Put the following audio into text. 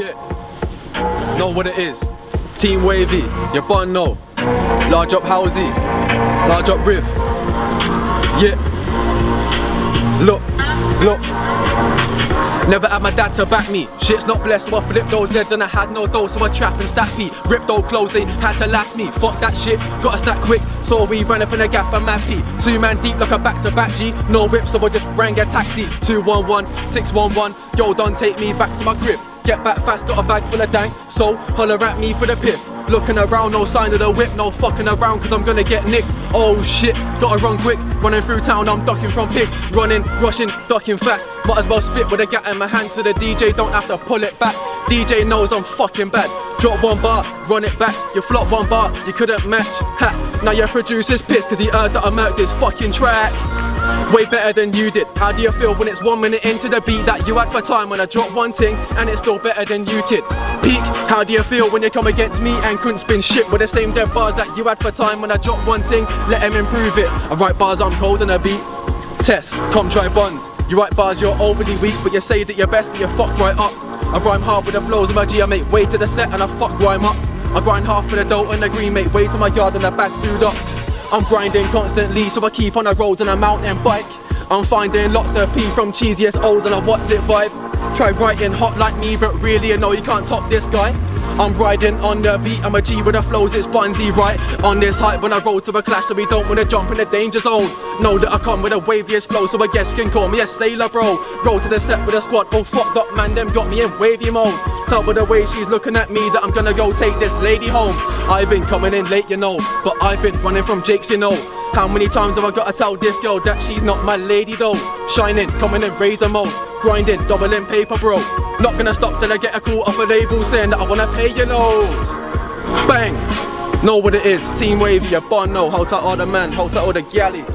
yeah. Know what it is. Team Wavy, your bun know. Large up Housey, large up Riff. Yeah. Look, look. Never had my dad to back me. Shit's not blessed, so I flipped those heads and I had no dough, so I trap and stack me. Ripped old clothes, they had to last me. Fuck that shit, gotta stack quick. So we ran up in a gaff and mappy. 2 man deep like a back-to-back G. No whip, so I just rang a taxi. 211, 611. Yo, don't take me back to my crib. Get back fast, got a bag full of dank. So holler at me for the piff. Looking around, no sign of the whip, no fucking around, cause I'm gonna get nicked. Oh shit, gotta run quick. Running through town, I'm ducking from pigs. Running, rushing, ducking fast. Might as well spit with a gat in my hand, so the DJ don't have to pull it back. DJ knows I'm fucking bad. Drop one bar, run it back. You flop one bar, you couldn't match. Ha, now your producer's pissed, cause he heard that I murked this fucking track. Way better than you did. How do you feel when it's 1 minute into the beat that you had for time, when I drop one thing and it's still better than you, kid? Peak, how do you feel when you come against me and couldn't spin shit with the same dead bars that you had for time, when I drop one thing, let him improve it. I write bars, I'm cold on a beat. Test, come try Bonz. You write bars, you're overly weak, but you say that you're best, but you fuck right up. I rhyme hard with the flows of my G, I make way to the set and I fuck rhyme up. I grind half for the dough and the green, make way to my yard and I back food up. I'm grinding constantly, so I keep on the road and I mountain bike. I'm finding lots of P from cheesiest O's and a what's it vibe. Try writing hot like me, but really I know you can't top this guy. I'm riding on the beat, I'm a G with the flows, it's Bonzy right. On this hype when I roll to a clash, so we don't wanna jump in the danger zone. Know that I come with the waviest flow, so I guess you can call me a sailor bro. Roll to the set with a squad, oh fucked up man, them got me in wavy mode. Tell by the way she's looking at me that I'm gonna go take this lady home. I've been coming in late you know, but I've been running from Jake's you know. How many times have I gotta tell this girl that she's not my lady though? Shining, coming in razor mode, grinding, doubling paper bro. Not gonna stop till I get a call off a label saying that I wanna pay your nose. Bang! Know what it is, Team Wavy, your bond know. Hold tight all the man, hold tight all the galley.